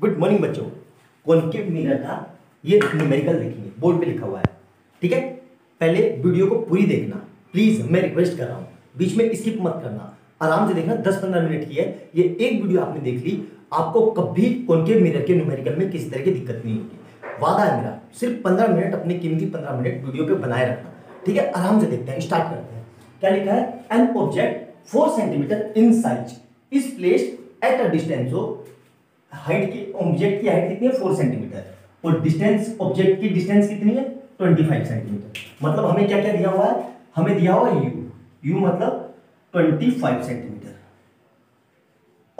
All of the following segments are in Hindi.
गुड मॉर्निंग बच्चों, कॉन्केव मिरर का ये न्यूमेरिकल देखेंगे, बोर्ड पे लिखा हुआ है, ठीक है। पहले वीडियो को पूरी देखना प्लीज, मैं रिक्वेस्ट कर रहा हूँ, बीच में स्किप मत करना, आराम से देखना। 10-15 मिनट की है ये एक वीडियो, आपने देख ली, आपको कभी कॉन्केव मिरर के न्यूमेरिकल में किसी तरह की दिक्कत नहीं होगी, वादा है मेरा। सिर्फ 15 मिनट, अपने कीमती 15 मिनट वीडियो पे बनाए रखना, ठीक है। आराम से देखते हैं, स्टार्ट करते हैं। क्या लिखा है? An object 4 centimetre in size is placed at a distance of height की, ऑब्जेक्ट की हाइट कितनी है? 4 सेंटीमीटर, और डिस्टेंस, ऑब्जेक्ट की डिस्टेंस कितनी है? 25 सेंटीमीटर। मतलब हमें क्या क्या दिया हुआ है? हमें दिया हुआ है यू मतलब 25 सेंटीमीटर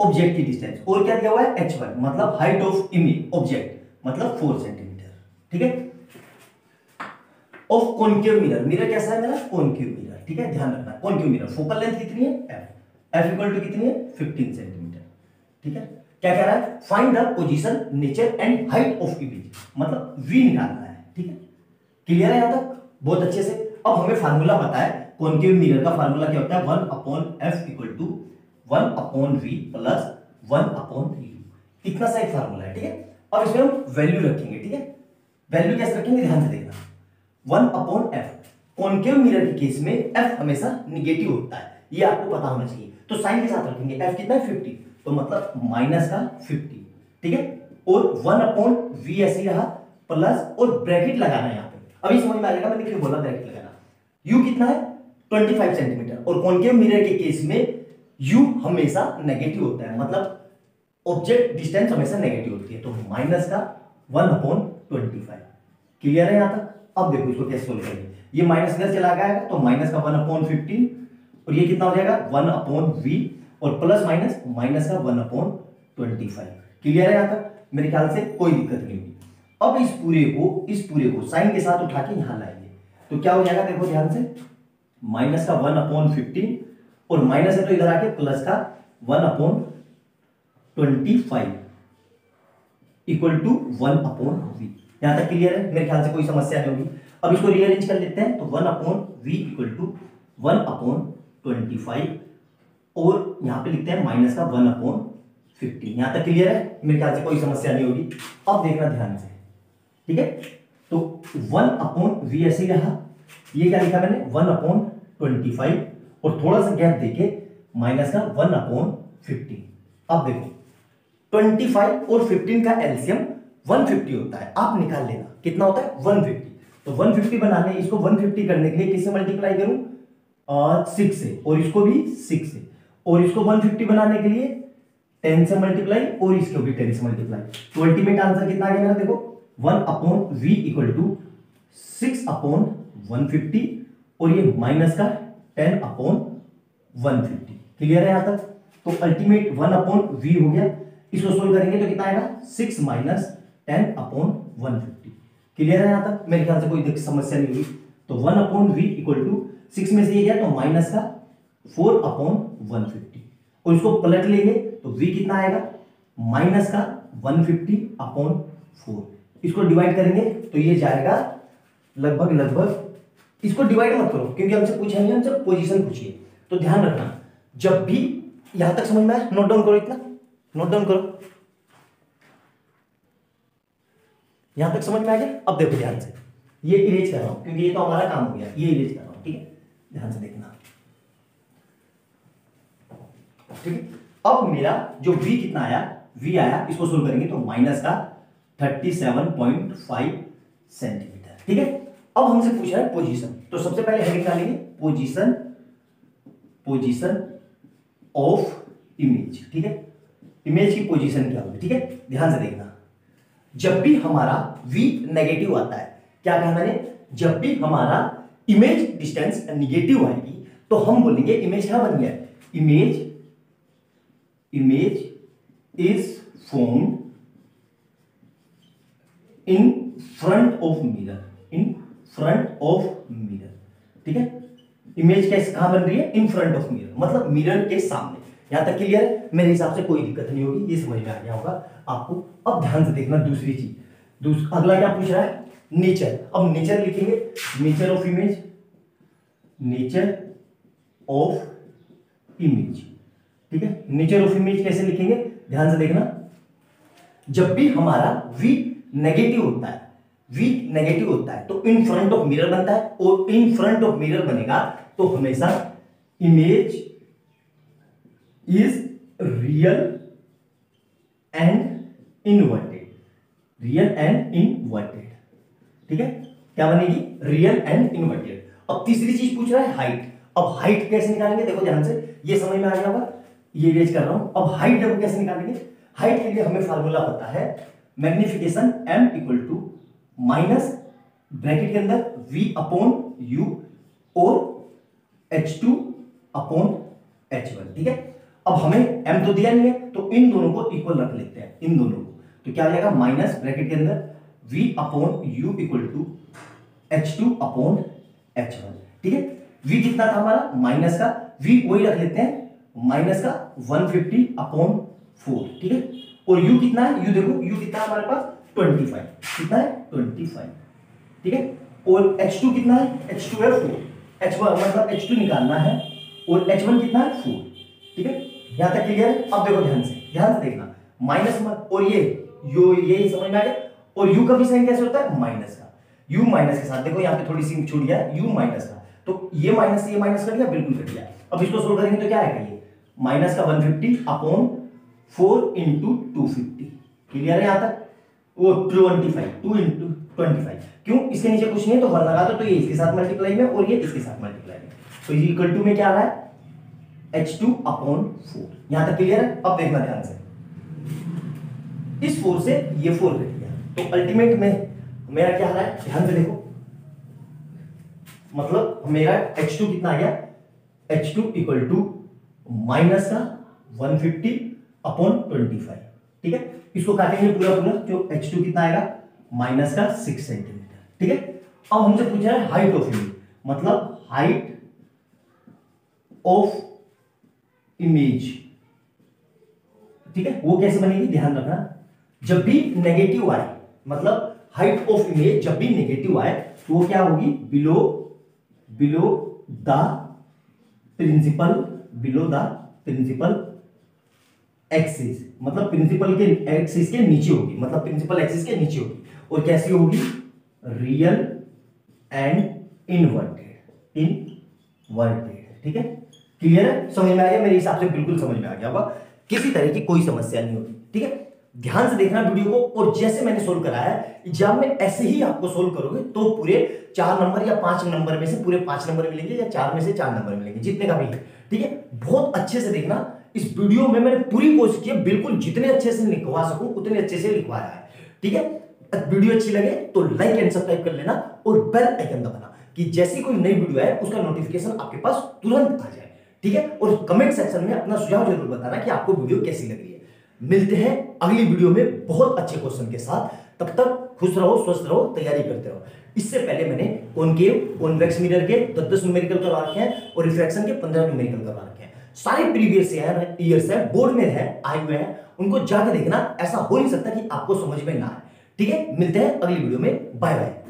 ऑब्जेक्ट की डिस्टेंस, और क्या दिया हुआ है? h1 मतलब हाइट ऑफ इमेज ऑब्जेक्ट, मतलब 4 सेंटीमीटर, ठीक है। ऑफ कॉन्केव मिरर, मिरर कैसा है मेरा? कॉन्केव मिरर, ठीक है, ध्यान रखना। कॉन्केव मिरर फोकल लेंथ कितनी है? f इक्वल टू कितनी है? 15 सेंटीमीटर, ठीक है। क्या कह रहा है? Find the position, nature and height of image, मतलब v निकालना है, ठीक है। क्लियर है यहां तक? बहुत अच्छे से। अब हमें फार्मूला पता है, कॉन्केव मिरर का फार्मूला क्या होता है? 1/f equal to 1/v plus 1/u, इतना सा एक फार्मूला है, ठीक है। अब इसमें हम वैल्यू रखेंगे, ठीक है। वैल्यू कैसे रखेंगे? ध्यान से देखना। 1/f, कॉन्केव मिरर के केस में f हमेशा नेगेटिव होता है, ये आपको पता होना चाहिए, तो साइन के साथ रखेंगे। f कितना है? 50, तो मतलब माइनस का 50, ठीक है। और 1/v ऐसे रहा प्लस, और ब्रैकेट लगाना है यहाँ पे, अभी समझ में आ जाएगा मैंने क्यों बोला ब्रैकेट लगाना। u कितना है? 25 सेंटीमीटर, और कॉन्केव मिरर के केस में u हमेशा नेगेटिव होता है, मतलब ऑब्जेक्ट डिस्टेंस हमेशा नेगेटिव होती है, तो माइनस का 1/25। क्लियर है यहाँ तक? अब देखो इसको कैसे सोल्व करेंगे। ये माइनस इधर चला गया तो माइनस का 1/15, और ये कितना हो जाएगा? 1/v, और प्लस माइनस, माइनस का 1/25। क्लियर है यहाँ तक? मेरे ख्याल से कोई दिक्कत नहीं होगी। अब इस पूरे को साइन के साथ उठा के यहाँ लाएंगे, तो क्या हो जाएगा? देखो ध्यान से, माइनस का 1/15, और माइनस है तो इधर आके प्लस का 1/25 इक्वल टू 1/v। यहाँ तक क्लियर है? मेरे ख्याल से कोई समस्या नहीं होगी। अब इसको रीअरेंज कर लेते हैं, तो 1/v इक्वल टू 1/25, और यहाँ पे लिखते हैं माइनस का 1/15। यहाँ तक क्लियर है? मेरे ख्याल से कोई समस्या नहीं होगी। अब देखना ध्यान से, ठीक है। तो 1/v ऐसे रहा, ये क्या लिखा मैंने? 1/25, और थोड़ा सा गैप देके माइनस का 1/15। अब देखो 25 और 15 का एलसीएम 150 होता है, आप निकाल लेना कितना होता है? 150। तो 150 बनाने, इसको 150 करने के लिए किससे मल्टीप्लाई करूं? 6 से, और इसको भी 6 से, और इसको 150 बनाने के लिए 10 से मल्टीप्लाई, और इसको भी 10 से मल्टीप्लाई। तो अल्टीमेट आंसर कितना आ गया? देखो 1/v इक्वल टू 6/150, और ये माइनस का 10/150। क्लियर है यहाँ तक? तो अल्टीमेट 1/v हो गया। इसको सोल्व करेंगे तो कितना आएगा? 6 माइनस 10/150। क्लियर है यहाँ तक? मेरे ख्याल से कोई समस्या नहीं हुई। तो 1/v इक्वल टू 6 में से ये गया तो माइनस का 4/150, और इसको पलट लेंगे तो v कितना आएगा? माइनस का 150/4। इसको डिवाइड करेंगे तो ये जाएगा लगभग। इसको डिवाइड मत करो क्योंकि हमसे पूछा नहीं, हमसे पोजीशन पूछिए, तो ध्यान रखना। जब भी, यहां तक समझ में आया? नोट डाउन करो, इतना नोट डाउन करो। यहां तक समझ में आ गया? अब देखो ध्यान से, ये इरेज कर रहा हूं क्योंकि ये तो हमारा काम हो गया, ये इरेज कर रहा हूं, ठीक है। ध्यान से देखना, ठीक है। अब मेरा जो v कितना आया? v आया, इसको सोल्व करेंगे तो माइनस का 37.5 सेंटीमीटर, ठीक है। अब हमसे पूछ रहा है पोजीशन, तो सबसे पहले हेडिंग डालेंगे पोजीशन ऑफ इमेज, ठीक है। इमेज की पोजीशन क्या होगी, ठीक है, ध्यान से देखना। जब भी हमारा v नेगेटिव आता है, क्या कहा मैंने? जब भी हमारा इमेज डिस्टेंस नेगेटिव आएगी तो हम बोलेंगे इमेज क्या बन गया? Image is formed in front of mirror, ठीक है। इमेज कैसे, कहां बन रही है? इन फ्रंट ऑफ मिरर, मतलब मिरर के सामने। यहां तक क्लियर है? मेरे हिसाब से कोई दिक्कत नहीं होगी, ये समझ में आ गया होगा आपको। अब ध्यान से देखना दूसरी चीज, अगला क्या पूछ रहा है? नेचर। अब नेचर लिखेंगे, नेचर ऑफ इमेज, ठीक है। नेचर ऑफ इमेज कैसे लिखेंगे? ध्यान से देखना। जब भी हमारा V नेगेटिव होता है, V नेगेटिव होता है तो इन फ्रंट ऑफ मिरर बनता है, और इन फ्रंट ऑफ मिरर बनेगा तो हमेशा image is real and inverted, real and inverted. ठीक है, क्या बनेगी? Real and inverted. अब तीसरी चीज पूछ रहा है हाइट। अब हाइट कैसे निकालेंगे? देखो ध्यान से, ये समझ में आ गया होगा, ये रेज कर रहा हूं। अब हाइट देखो कैसे निकालेंगे। हाइट के लिए हमें फार्मूला पता है, magnification m equal to minus bracket के अंदर v अपॉन u और h2 अपॉन h1। ठीक है, अब हमें m तो दिया नहीं है तो इन दोनों को इक्वल रख लेते हैं, इन दोनों को। तो क्या आ जाएगा? माइनस ब्रैकेट के अंदर v upon u equal to h2 upon h1। ठीक है, v कितना था हमारा? माइनस का, v वही रख लेते हैं, माइनस का 150 अपॉन 4। ठीक है, और u कितना है? u देखो, u कितना हमारे पास 25, कितना है? 25। ठीक है, और h2 कितना है? h2 है 4, h1 मतलब h2 निकालना है, और h1 कितना है? 4। ठीक है, यहां तक क्लियर है? अब देखो ध्यान से, देखना माइनस और ये समझ में आ गया। और u का भी साइन कैसे होता है? माइनस का, u माइनस के साथ। देखो यहाँ पे थोड़ी सी छूट गया, u माइनस का, तो ये माइनस कर दिया, बिल्कुल कर दिया। अब इसको सोल्व करेंगे तो क्या आएगा? ये माइनस का 150 अपॉन 4 इंटू 250। क्लियर है यहाँ तक? वो 25, 2 इंटू 25, क्यों? इसके नीचे कुछ नहीं है तो वन लगा दो, तो ये इसके साथ मल्टीप्लाई में और ये इसके साथ मल्टीप्लाई में, तो ये इक्वल टू में क्या आ रहा है? H2 upon 4। यहाँ तक क्लियर है? अब देखना ध्यान से, इस 4 से ये 4 कट गया, तो अल्टीमेट में मेरा क्या आ रहा है? ध्यान से देखो, मतलब मेरा H2 कितना आ गया? H2 इक्वल टू माइनस का 150 अपॉन 25। ठीक है, इसको काटेंगे पूरा पूरा, जो H2 कितना आएगा? माइनस का 6 सेंटीमीटर। ठीक है, अब हमसे पूछा है हाइट ऑफ इमेज, मतलब हाइट ऑफ इमेज। ठीक है, वो कैसे बनेगी? ध्यान रखना, जब भी नेगेटिव आए, मतलब हाइट ऑफ इमेज जब भी नेगेटिव आए तो वो क्या होगी? Below the principal, below the principal axis, मतलब प्रिंसिपल के एक्सिस के नीचे होगी, मतलब प्रिंसिपल एक्सिस के नीचे होगी। और कैसी होगी? Real and inverted, inverted. ठीक है, क्लियर है? समझ में आ गया? मेरे हिसाब से बिल्कुल समझ में आ गया होगा, किसी तरह की कोई समस्या नहीं होगी। ठीक है, ध्यान से देखना वीडियो को, और जैसे मैंने सोल्व कराया है एग्जाम में ऐसे ही आपको सोल्व करोगे तो पूरे 4 नंबर या 5 नंबर में से पूरे 5 नंबर मिलेंगे, या 4 में से 4 नंबर मिलेंगे, जितने का भी है। ठीक है, बहुत अच्छे से देखना। इस वीडियो में मैंने पूरी कोशिश की है, बिल्कुल जितने अच्छे से लिखवा सकूं उतने अच्छे से लिखवाया है। ठीक है, वीडियो अच्छी लगे तो लाइक एंड सब्सक्राइब कर लेना, और बेल आइकन दबाना कि जैसी कोई नई वीडियो आए उसका नोटिफिकेशन आपके पास तुरंत आ जाए। ठीक है, और कमेंट सेक्शन में अपना सुझाव जरूर बताना कि आपको वीडियो कैसी लग रही है। मिलते हैं अगली वीडियो में बहुत अच्छे क्वेश्चन के साथ। तब तक खुश रहो, स्वस्थ रहो, तैयारी करते रहो। इससे पहले मैंने कॉनकेव, कॉन्वेक्स मिरर के 10-10 न्यूमेरिकल करवा रखे हैं, और रिफ्रैक्शन के 15 न्यूमेरिकल करवा रखे हैं। सारे प्रीवियस ईयर्स है, बोर्ड में है, आए हुए हैं, उनको जाके देखना। ऐसा हो नहीं सकता कि आपको समझ में ना आए। ठीक है, मिलते हैं अगली वीडियो में। Bye bye.